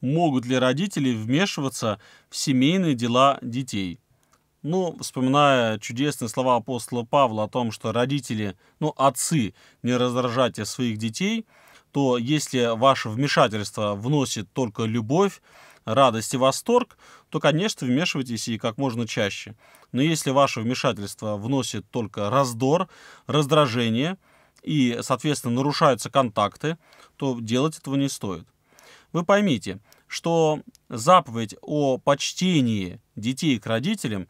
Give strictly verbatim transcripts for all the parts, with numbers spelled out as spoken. Могут ли родители вмешиваться в семейные дела детей? Ну, вспоминая чудесные слова апостола Павла о том, что родители, ну, отцы, не раздражайте своих детей, то если ваше вмешательство вносит только любовь, радость и восторг, то, конечно, вмешивайтесь и как можно чаще. Но если ваше вмешательство вносит только раздор, раздражение и, соответственно, нарушаются контакты, то делать этого не стоит. Вы поймите, что заповедь о почтении детей к родителям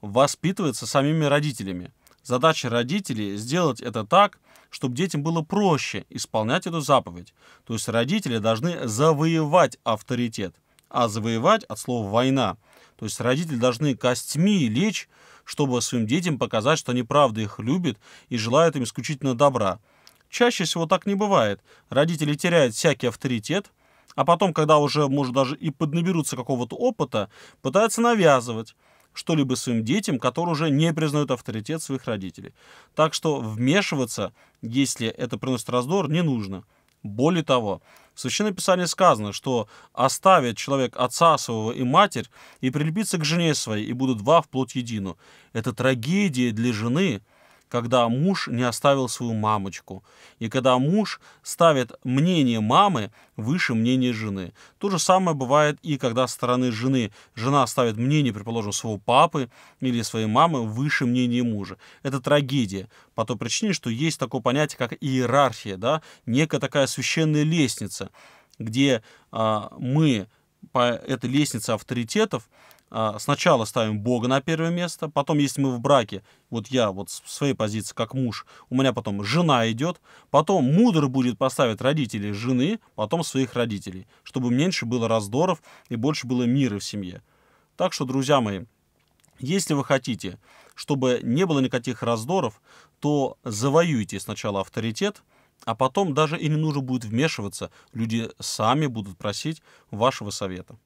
воспитывается самими родителями. Задача родителей сделать это так, чтобы детям было проще исполнять эту заповедь. То есть родители должны завоевать авторитет. А завоевать от слова «война». То есть родители должны костьми лечь, чтобы своим детям показать, что они правда их любят и желают им исключительно добра. Чаще всего так не бывает. Родители теряют всякий авторитет, а потом, когда уже, может, даже и поднаберутся какого-то опыта, пытаются навязывать что-либо своим детям, которые уже не признают авторитет своих родителей. Так что вмешиваться, если это приносит раздор, не нужно. Более того, в Священном Писании сказано, что оставит человек отца своего и матерь и прилепится к жене своей, и будут два вплоть едину. Это трагедия для жены, когда муж не оставил свою мамочку, и когда муж ставит мнение мамы выше мнения жены. То же самое бывает и когда со стороны жены жена ставит мнение, предположим, своего папы или своей мамы выше мнения мужа. Это трагедия по той причине, что есть такое понятие, как иерархия, да? Некая такая священная лестница, где а, мы по этой лестнице авторитетов сначала ставим Бога на первое место, потом, если мы в браке, вот я вот с своей позиции как муж, у меня потом жена идет, потом мудр будет поставить родителей жены, потом своих родителей, чтобы меньше было раздоров и больше было мира в семье. Так что, друзья мои, если вы хотите, чтобы не было никаких раздоров, то завоюйте сначала авторитет, а потом даже и не нужно будет вмешиваться, люди сами будут просить вашего совета.